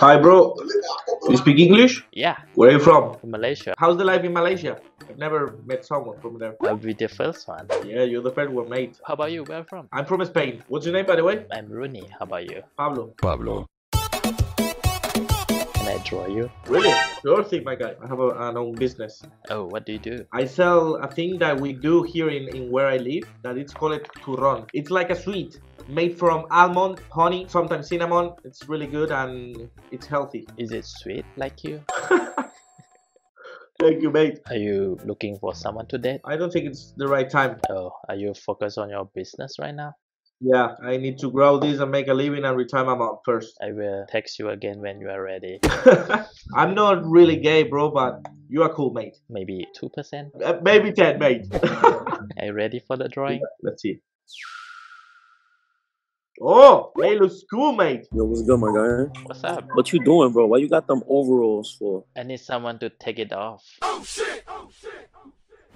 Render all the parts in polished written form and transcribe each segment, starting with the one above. Hi bro, you speak English? Yeah. Where are you from? From Malaysia. How's the life in Malaysia? I've never met someone from there. I'll be the first one. Yeah, you're the first one, mate. How about you? Where from? I'm from Spain. What's your name, by the way? I'm Rooney. How about you? Pablo. Pablo. Can I draw you? Really? Sure thing, my guy. I have an own business. Oh, what do you do? I sell a thing that we do here in where I live, that it's called turon. It's like a sweet. Made from almond, honey, sometimes cinnamon. It's really good and it's healthy. Is it sweet like you? Thank you, mate. Are you looking for someone to date? I don't think it's the right time. Oh, are you focused on your business right now? Yeah, I need to grow this and make a living and retire my mom first. I will text you again when you are ready. I'm not really gay, bro, but you are cool, mate. Maybe 2%? Maybe 10, mate. Are you ready for the drawing? Yeah, let's see. Oh, they look cool, mate. Yo, what's good, my guy? What's up? What you doing, bro? Why you got them overalls for? I need someone to take it off. Oh, shit! Oh, shit!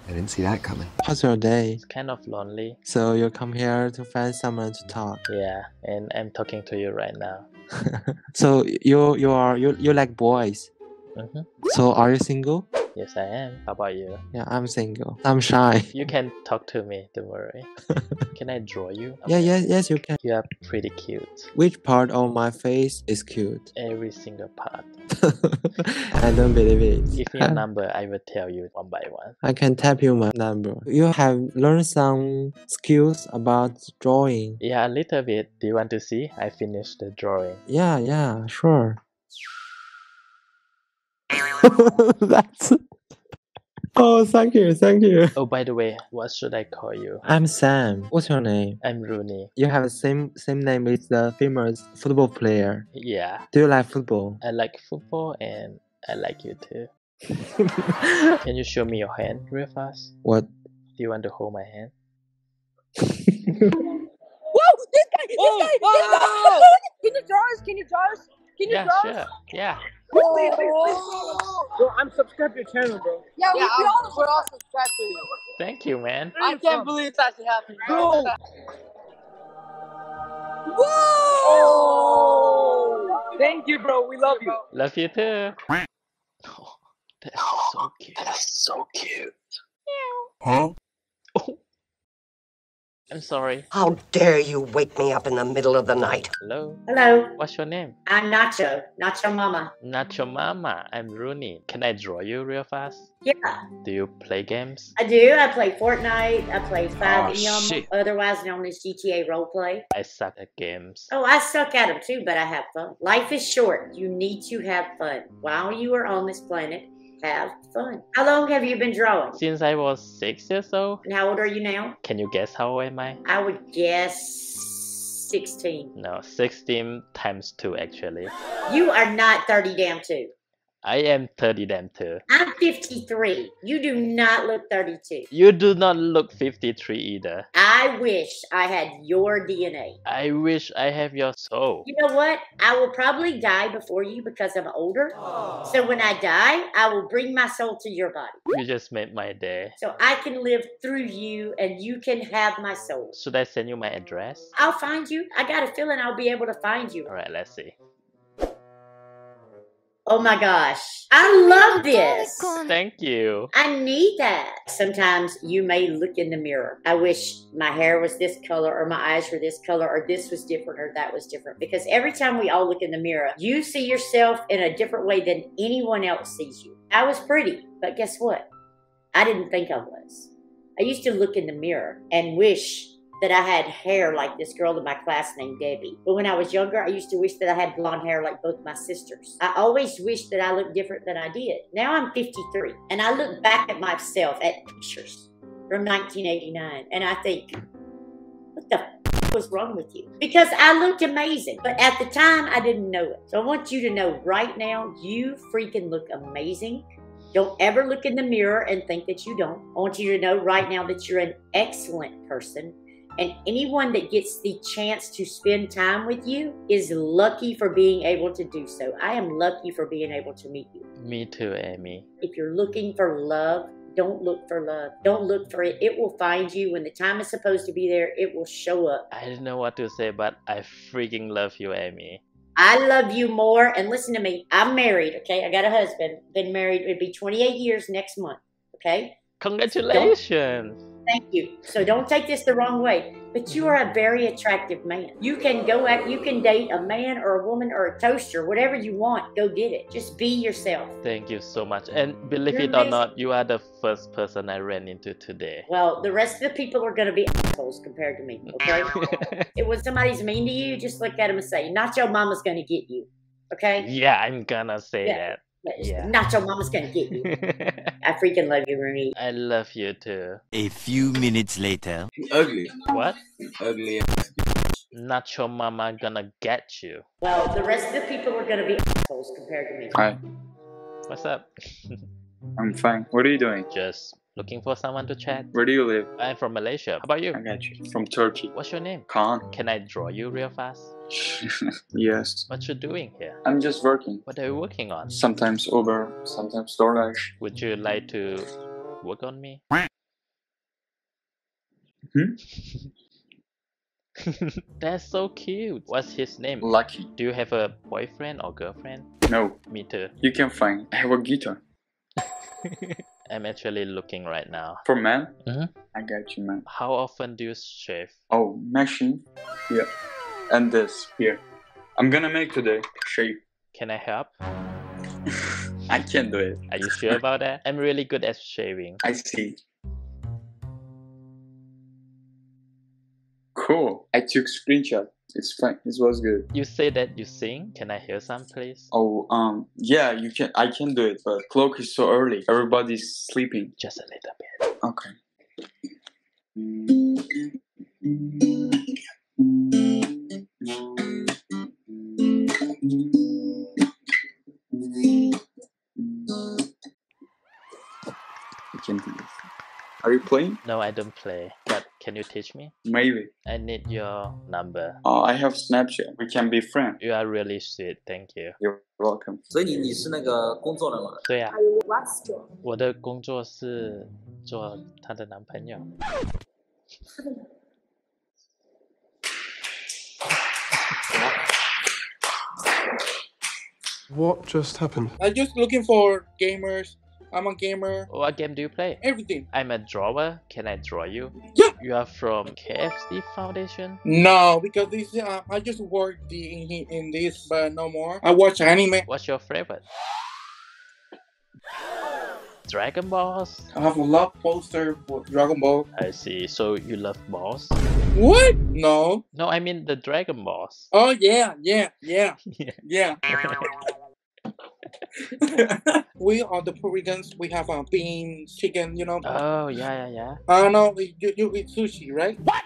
I didn't see that coming. How's your day? It's kind of lonely. So you come here to find someone to talk? Yeah, and I'm talking to you right now. So you like boys? Mm-hmm. So are you single? Yes, I am. How about you? Yeah, I'm single. I'm shy. You can talk to me, don't worry. Can I draw you? Okay. Yeah, yes, you can. You are pretty cute. Which part of my face is cute? Every single part. I don't believe it. Give me your number, I will tell you one by one. I can tap you my number. You have learned some skills about drawing. Yeah, a little bit. Do you want to see? I finished the drawing. Yeah, sure. That's... Oh, thank you. Oh, by the way, what should I call you? I'm Sam. What's your name? I'm Rooney. You have the same name as the famous football player. Yeah. Do you like football? I like football and I like you too. Can you show me your hand real fast? What? Do you want to hold my hand? Whoa! This guy! Can you draw us? Can you draw us? Sure. Yeah. Please. Bro, I'm subscribed to your channel, bro. Yeah, we're all subscribed to you. Thank you, man. I can't believe it's actually happening. Bro! Whoa! Oh. Thank you, bro. We love you. Love you too. Oh, that's so cute. That's so cute. Huh? Oh. I'm sorry. How dare you wake me up in the middle of the night? Hello. Hello. What's your name? I'm Nacho. Nacho Mama. Nacho Mama. I'm Rooney. Can I draw you real fast? Yeah. Do you play games? I do. I play Fortnite. I play 5M, otherwise known as GTA Roleplay. I suck at games. Oh, I suck at them too, but I have fun. Life is short. You need to have fun. While you are on this planet, have fun. How long have you been drawing? Since I was 6 years old. And how old are you now? Can you guess how old am I? I would guess 16. No, 16 times 2 actually. You are not 30 damn 2. I am 30 damn 2. I'm 53. You do not look 32. You do not look 53 either. I wish I had your DNA. I wish I have your soul. You know what? I will probably die before you because I'm older. Oh. So when I die, I will bring my soul to your body. You just made my day. So I can live through you and you can have my soul. Should I send you my address? I'll find you. I got a feeling I'll be able to find you. All right, let's see. Oh my gosh. I love this. Thank you. I need that. Sometimes you may look in the mirror. I wish my hair was this color or my eyes were this color or this was different or that was different. Because every time we all look in the mirror, you see yourself in a different way than anyone else sees you. I was pretty, but guess what? I didn't think I was. I used to look in the mirror and wish that I had hair like this girl in my class named Debbie. But when I was younger, I used to wish that I had blonde hair like both my sisters. I always wished that I looked different than I did. Now I'm 53, and I look back at myself at pictures from 1989, and I think, what the f was wrong with you? Because I looked amazing, but at the time, I didn't know it. So I want you to know right now, you freaking look amazing. Don't ever look in the mirror and think that you don't. I want you to know right now that you're an excellent person. And anyone that gets the chance to spend time with you is lucky for being able to do so. I am lucky for being able to meet you. Me too, Amy. If you're looking for love, don't look for love. Don't look for it. It will find you. When the time is supposed to be there, it will show up. I don't know what to say, but I freaking love you, Amy. I love you more. And listen to me, I'm married, okay? I got a husband, been married, it'd be 28 years next month, okay? Congratulations. Thank you. So don't take this the wrong way, but you are a very attractive man. You can go out, you can date a man or a woman or a toaster, whatever you want, go get it. Just be yourself. Thank you so much. And believe it or not, you are the first person I ran into today. Well, the rest of the people are going to be assholes compared to me, okay? When somebody's mean to you, just look at them and say, not your mama's going to get you, okay? Yeah, I'm going to say that. Yeah. Not your mama's gonna get you. I freaking love you, Rooney. I love you too. A few minutes later. Ugly. What? Ugly. Not your mama gonna get you. Well, the rest of the people are gonna be assholes compared to me. Hi. What's up? I'm fine. What are you doing? Just looking for someone to chat. Where do you live? I'm from Malaysia. How about you? I got you. From Turkey. What's your name? Khan. Can I draw you real fast? Yes. What you doing here? I'm just working. What are you working on? Sometimes Uber, sometimes DoorDash. Would you like to work on me? That's so cute. What's his name? Lucky. Do you have a boyfriend or girlfriend? No. Me too. You can find. I have a guitar. I'm actually looking right now. For men? I got you, man. How often do you shave? Oh, machine. Yeah. And this here, I'm gonna make today shape. Can I help? I can do it. Are you sure about that? I'm really good at shaving. I see. Cool. I took screenshot. It's fine. It was good. You say that you sing. Can I hear some, please? Oh, yeah, you can. I can do it, but clock is so early. Everybody's sleeping. Just a little bit. Okay. Are you playing? No, I don't play. But can you teach me? Maybe. I need your number. Oh, I have Snapchat. We can be friends. You are really sweet. Thank you. You're welcome. 所以你是那个工作人吗？对呀。What's your? 我的工作是做她的男朋友。What just happened? I'm just looking for gamers. I'm a gamer. What game do you play? Everything. I'm a drawer. Can I draw you? Yeah. You are from KFC Foundation? No, because this I just worked in this, but no more. I watch anime. What's your favorite? Dragon Balls. I have a love poster for Dragon Ball. I see. So you love balls? What? No. No, I mean the Dragon Balls. Oh yeah, yeah. We are the Puritans. We have our beans, chicken, you know. Oh yeah. No, you eat sushi, right? What?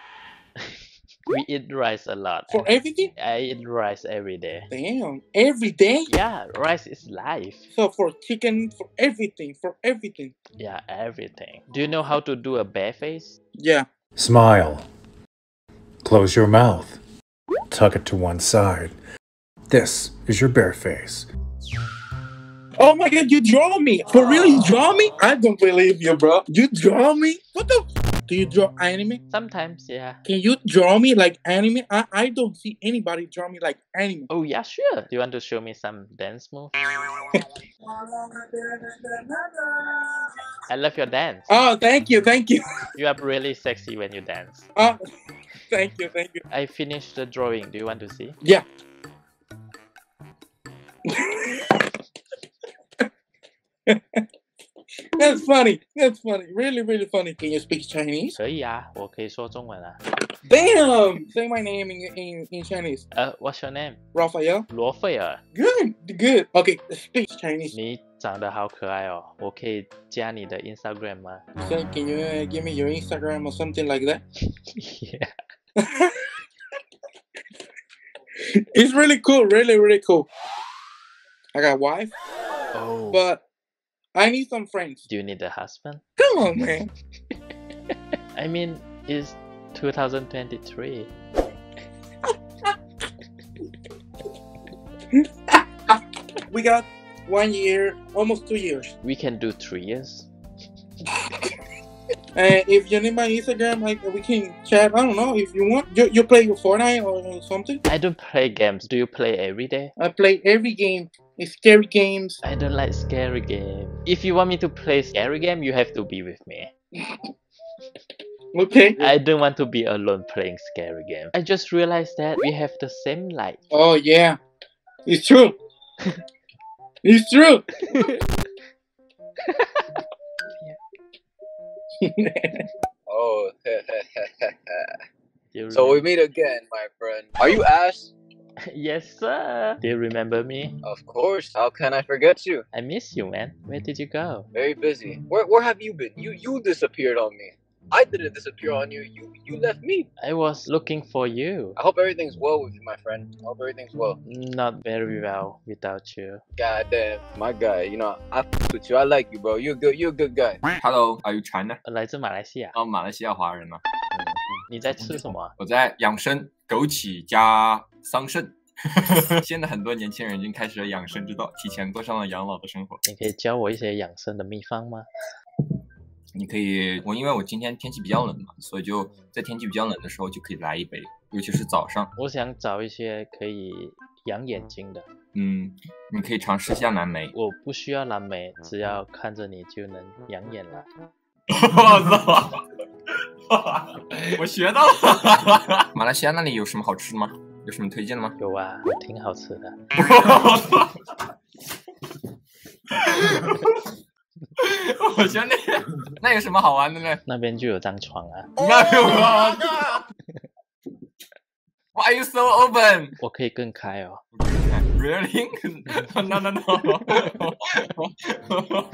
We eat rice a lot. For everything? I eat rice every day. Damn, every day? Yeah, rice is life. So for chicken, for everything. Yeah, everything. Do you know how to do a bear face? Yeah. Smile. Close your mouth. Tuck it to one side. This is your bear face. Oh my god, you draw me! For real, you draw me? I don't believe you, bro. You draw me? What the f? Do you draw anime? Sometimes, yeah. Can you draw me like anime? I don't see anybody draw me like anime. Oh yeah, sure. Do you want to show me some dance move? I love your dance. Oh, thank you. You are really sexy when you dance. Oh, thank you. I finished the drawing. Do you want to see? Yeah. That's funny. Really funny. Can you speak Chinese? 可以啊，我可以说中文啊。Damn! Say my name in Chinese. What's your name? Raphael. 罗菲尔。Good. Okay, speak Chinese. 你长得好可爱哦，我可以加你的 Instagram 吗 ？So can you give me your Instagram or something like that? Yeah. It's really cool. Really cool. I got a wife. Oh. But I need some friends. Do you need a husband? Come on, man. I mean, it's 2023. We got 1 year, almost 2 years. We can do 3 years. And if you're in my Instagram, like, we can chat. I don't know if you want. You play your Fortnite or something? I don't play games. Do you play every day? I play every game. It's scary games. I don't like scary games. If you want me to play scary game, you have to be with me. Okay. I don't want to be alone playing scary game. I just realized that we have the same life. Oh yeah, it's true. It's true. Oh. So we meet again, my friend. Are you Ash? Yes, sir. Do you remember me? Of course. How can I forget you? I miss you, man. Where did you go? Very busy. Where have you been? You disappeared on me. I didn't disappear on you. You left me. I was looking for you. I hope everything's well with you, my friend. I hope everything's well. Not very well without you. God damn, my guy. You know, I f*** with you. I like you, bro. You're a good guy. Hello, are you China? 来自马来西亚。哦，马来西亚华人吗？你在吃什么？我在养生，枸杞加桑葚。现在很多年轻人已经开始了养生之道，提前过上了养老的生活。你可以教我一些养生的秘方吗？你可以，因为我今天天气比较冷嘛，所以就在天气比较冷的时候就可以来一杯，尤其是早上。我想找一些可以养眼睛的。嗯，你可以尝试一下蓝莓。我不需要蓝莓，只要看着你就能养眼了。我学到了。马来西亚那里有什么好吃的吗？有什么推荐的吗？有啊，挺好吃的。我兄弟，那有什么好玩的呢？那边就有张床啊。那有啊。Why are you so open？ 我可以更开哦。Really？ No.